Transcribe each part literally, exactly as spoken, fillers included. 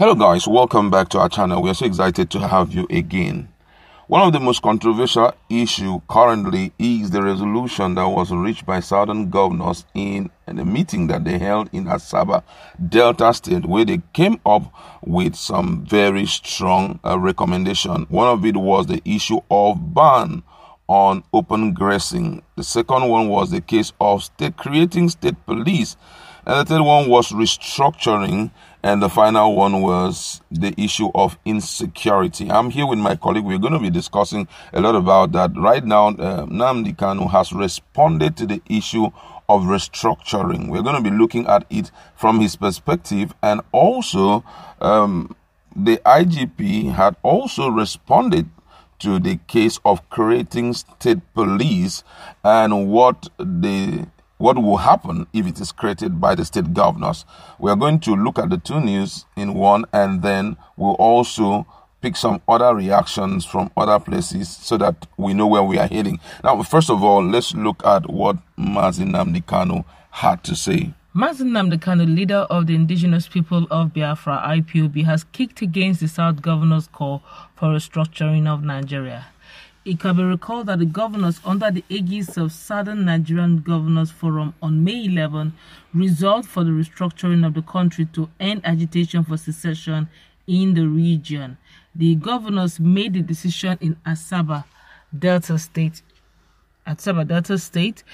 Hello guys, welcome back to our channel. We are so excited to have you again. One of the most controversial issues currently is the resolution that was reached by Southern governors in a meeting that they held in Asaba Delta State, where they came up with some very strong uh, recommendation. One of it was the issue of ban on open grazing. The second one was the case of state creating state police. And the third one was restructuring, and the final one was the issue of insecurity. I'm here with my colleague. We're going to be discussing a lot about that. Right now, uh, Nnamdi Kanu has responded to the issue of restructuring. We're going to be looking at it from his perspective, and also um, the I G P had also responded to the case of creating state police and what the What will happen if it is created by the state governors. We are going to look at the two news in one, and then we'll also pick some other reactions from other places so that we know where we are heading. Now, first of all, let's look at what Mazi Nnamdi Kanu had to say. Mazi Nnamdi Kanu, leader of the indigenous people of Biafra, I P O B, has kicked against the South Governor's call for restructuring of Nigeria. It can be recalled that the governors under the aegis of Southern Nigerian Governors Forum on May eleventh resolved for the restructuring of the country to end agitation for secession in the region. The governors made the decision in Asaba Delta State, Asaba Delta State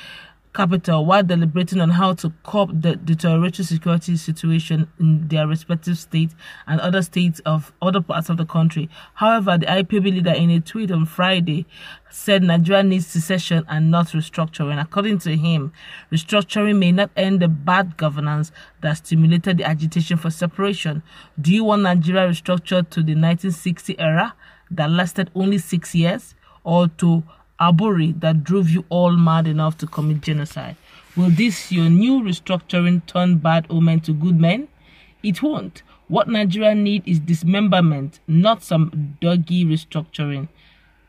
capital, while deliberating on how to curb the deteriorating security situation in their respective states and other states of other parts of the country. However, the I P O B leader in a tweet on Friday said Nigeria needs secession and not restructuring. According to him, restructuring may not end the bad governance that stimulated the agitation for separation. Do you want Nigeria restructured to the nineteen sixty era that lasted only six years, or to Aburi that drove you all mad enough to commit genocide? Will this your new restructuring turn bad omen to good men? It won't. What Nigeria need is dismemberment, not some doggy restructuring,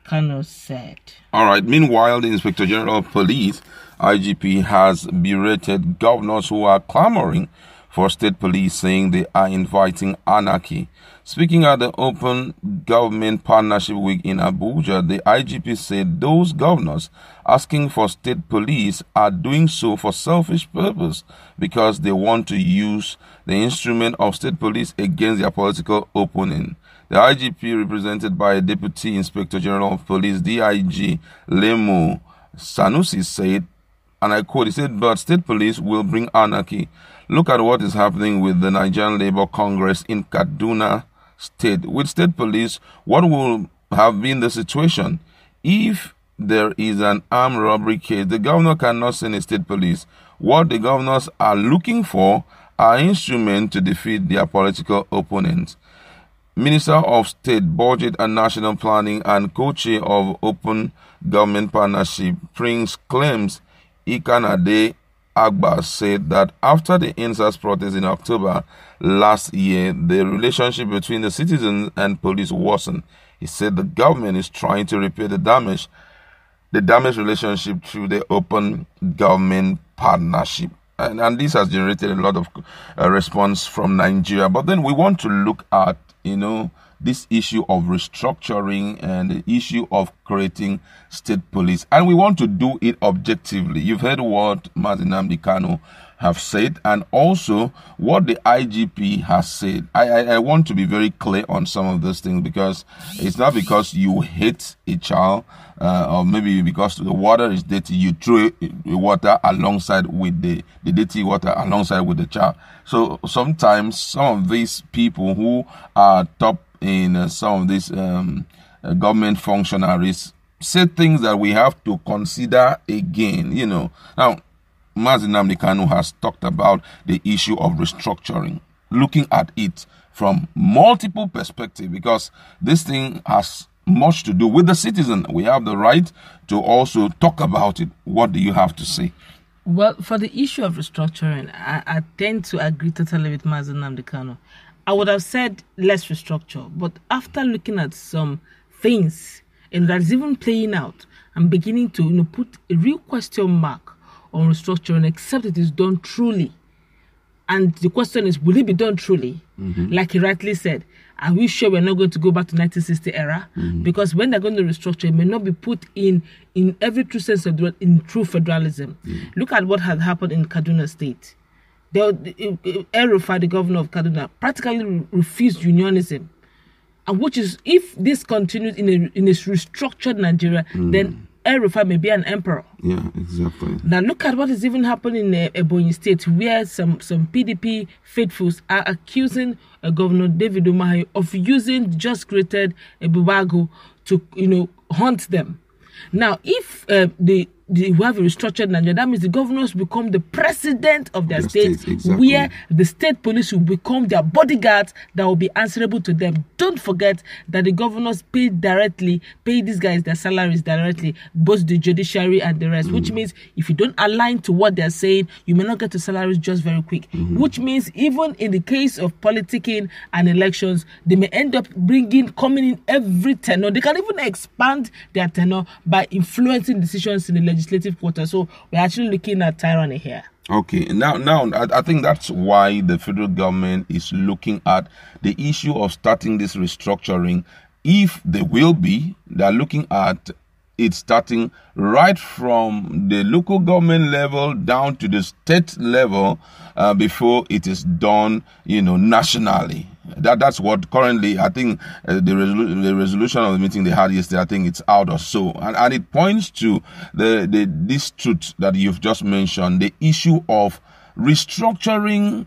Kanu said. All right. Meanwhile, the Inspector General of Police, I G P, has berated governors who are clamoring for state police, saying they are inviting anarchy. Speaking at the Open Government Partnership Week in Abuja, the I G P said those governors asking for state police are doing so for selfish purpose because they want to use the instrument of state police against their political opponent. The I G P, represented by Deputy Inspector General of Police, D I G Lemu Sanusi, said, and I quote, he said, "But state police will bring anarchy. Look at what is happening with the Nigerian Labour Congress in Kaduna State. With state police, what will have been the situation? If there is an armed robbery case, the governor cannot send a state police. What the governors are looking for are instruments to defeat their political opponents." Minister of State, Budget and National Planning and co-chair of Open Government Partnership, Prince Claims Ikanade Agba, said that after the EndSARS protest in October last year, the relationship between the citizens and police worsened. He said the government is trying to repair the damage, the damaged relationship through the Open Government Partnership. And, and this has generated a lot of uh, response from Nigeria. But then we want to look at, you know, this issue of restructuring and the issue of creating state police. And we want to do it objectively. You've heard what Mazi Nnamdi Kanu have said, and also what the I G P has said. I, I, I want to be very clear on some of those things, because it's not because you hate a child uh, or maybe because the water is dirty, you throw the water alongside with the, the dirty water alongside with the child. So sometimes some of these people who are top in uh, some of these um, uh, government functionaries said things that we have to consider again, you know. Now, Mazi Nnamdi Kanu has talked about the issue of restructuring, looking at it from multiple perspectives, because this thing has much to do with the citizen. We have the right to also talk about it. What do you have to say? Well, for the issue of restructuring, I, I tend to agree totally with Mazi Nnamdi Kanu. I would have said let's restructure, but after looking at some things and that's even playing out, I'm beginning to, you know, put a real question mark on restructuring, except it is done truly And the question is, will it be done truly? Mm-hmm. Like he rightly said, are we sure we're not going to go back to nineteen sixty era? Mm-hmm. Because when they're going to restructure, it may not be put in, in every true sense of the word, in true federalism. Mm-hmm. Look at what had happened in Kaduna State. Erofa, the governor of Kaduna, practically refused unionism. And which is, if this continues in a, in a restructured Nigeria, mm. then Erofa may be an emperor. Yeah, exactly. Now look at what is even happening in Ebonyi State, where some, some P D P faithfuls are accusing uh, Governor David Umahi of using just created Ebubago to, you know, hunt them. Now, if uh, the we have a restructured Nigeria, that means the governors become the president of their, their states, state, exactly. where the state police will become their bodyguards that will be answerable to them. Don't forget that the governors pay directly, pay these guys their salaries directly, both the judiciary and the rest, mm. which means if you don't align to what they're saying, you may not get to salaries just very quick, mm. which means even in the case of politicking and elections, they may end up bringing, coming in every tenor. They can even expand their tenor by influencing decisions in the legislature. Legislative quarter. So we're actually looking at tyranny here. Okay, now now I, I think that's why the federal government is looking at the issue of starting this restructuring. If they will be, they're looking at it starting right from the local government level down to the state level uh, before it is done, you know, nationally. That that's what currently I think uh, the, resolu the resolution of the meeting they had yesterday, I think it's out or so, and and it points to the the this truth that you've just mentioned, the issue of restructuring.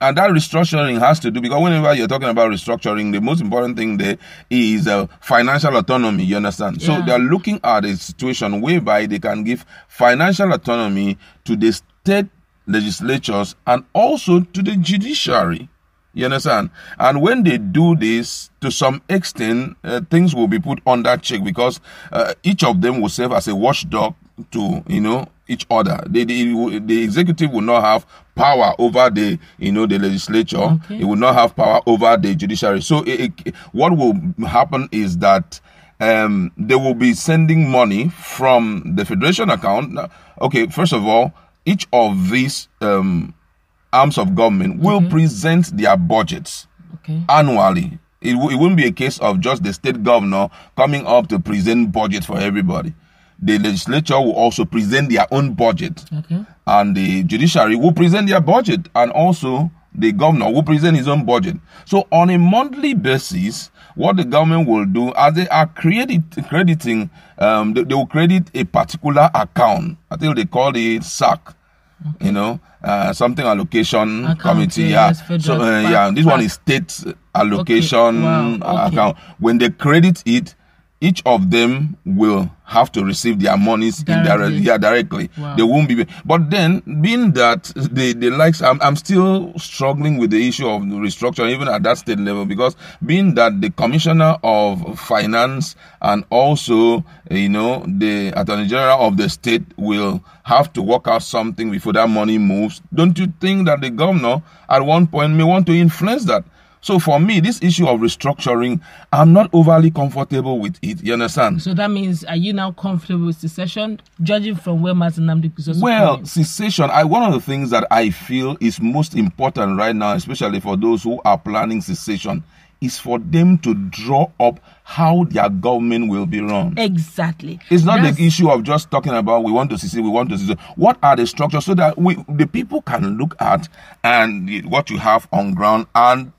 And that restructuring has to do, because whenever you're talking about restructuring, the most important thing there is uh, financial autonomy, you understand? Yeah. So they're looking at a situation whereby they can give financial autonomy to the state legislatures and also to the judiciary. You understand? And when they do this, to some extent, uh, things will be put under check, because uh, each of them will serve as a watchdog to, you know, each other. They, they, the executive will not have power over the, you know, the legislature. Okay. It will not have power over the judiciary. So it, it, what will happen is that um, they will be sending money from the Federation account. Okay, first of all, each of these um arms of government will mm-hmm. present their budgets okay. annually. It, w it won't be a case of just the state governor coming up to present budget for everybody. The legislature will also present their own budget. Okay. And the judiciary will present their budget. And also the governor will present his own budget. So on a monthly basis, what the government will do, as they are credit, crediting, um, they, they will credit a particular account. I think they call it S A C. Okay. You know, uh, something allocation account, committee. Yeah. yeah. So, uh, yeah, this one is state allocation okay. Wow. account. Okay. When they credit it, each of them will have to receive their monies directly. Yeah, directly. Wow. They won't be. But then, being that the the likes, I'm I'm still struggling with the issue of restructuring even at that state level, because being that the commissioner of finance and also, you know, the attorney general of the state will have to work out something before that money moves. Don't you think that the governor at one point may want to influence that? So for me, this issue of restructuring, I'm not overly comfortable with it. You understand? So that means, are you now comfortable with secession, judging from where Martin Nnamdi Kanu? Well, secession, I, one of the things that I feel is most important right now, especially for those who are planning secession, is for them to draw up how their government will be run. Exactly. It's not That's... the issue of just talking about we want to secede, we want to secede. What are the structures so that we, the people can look at and what you have on ground and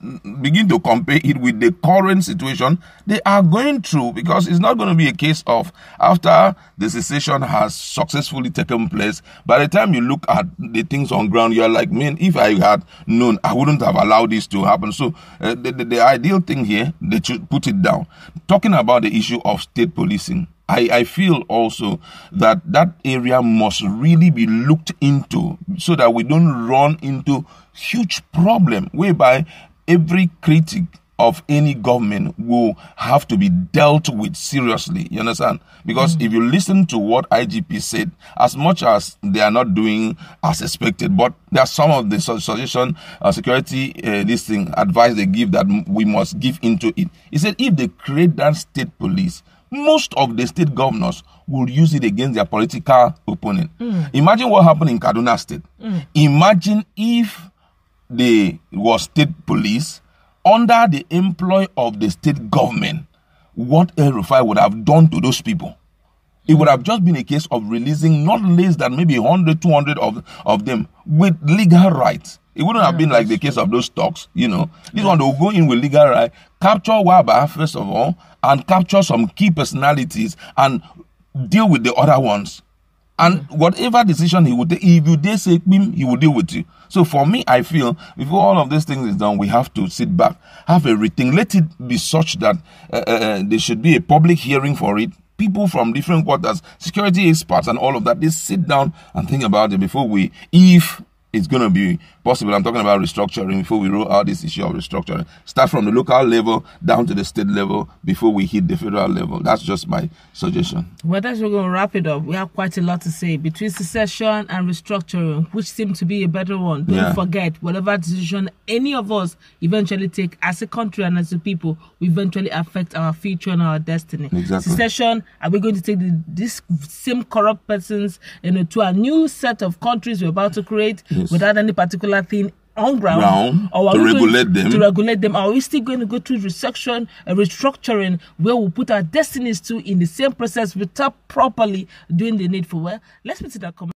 begin to compare it with the current situation they are going through, because it's not going to be a case of after the secession has successfully taken place, by the time you look at the things on ground, you're like, man, if I had known, I wouldn't have allowed this to happen. So uh, the, the, the ideal thing here, they should put it down. Talking about the issue of state policing, I, I feel also that that area must really be looked into so that we don't run into huge problem whereby every critic of any government will have to be dealt with seriously. You understand? Because mm-hmm. if you listen to what I G P said, as much as they are not doing as expected, but there are some of the suggestion, uh, security, uh, this thing, advice they give that we must give into it. He said if they create that state police, most of the state governors will use it against their political opponent. Mm. Imagine what happened in Kaduna State. Mm. Imagine if the was state police under the employ of the state government, what Erofa would have done to those people. It would have just been a case of releasing not less than maybe one hundred, two hundred of, of them with legal rights. It wouldn't have yeah, been like the case of those stocks, you know. This yeah. one, they'll go in with legal right, capture Waba, first of all, and capture some key personalities and deal with the other ones. And whatever decision he would take, if you dare say him, he will deal with you. So for me, I feel, before all of these things is done, we have to sit back, have a rethink. Let it be such that uh, uh, there should be a public hearing for it. People from different quarters, security experts and all of that, they sit down and think about it before we, if it's going to be possible. I'm talking about restructuring before we roll out this issue of restructuring. Start from the local level down to the state level before we hit the federal level. That's just my suggestion. Well, that's we're going to wrap it up. We have quite a lot to say. Between secession and restructuring, which seems to be a better one, don't yeah. forget, whatever decision any of us eventually take as a country and as a people, will eventually affect our future and our destiny. Exactly. Secession, are we going to take the, this same corrupt persons you know, to a new set of countries we're about to create? Yeah. Without any particular thing on ground, ground or to regulate them. To regulate them, are we still going to go through resection and restructuring where we put our destinies to in the same process without properly doing the needful? Well, let's put it that comment.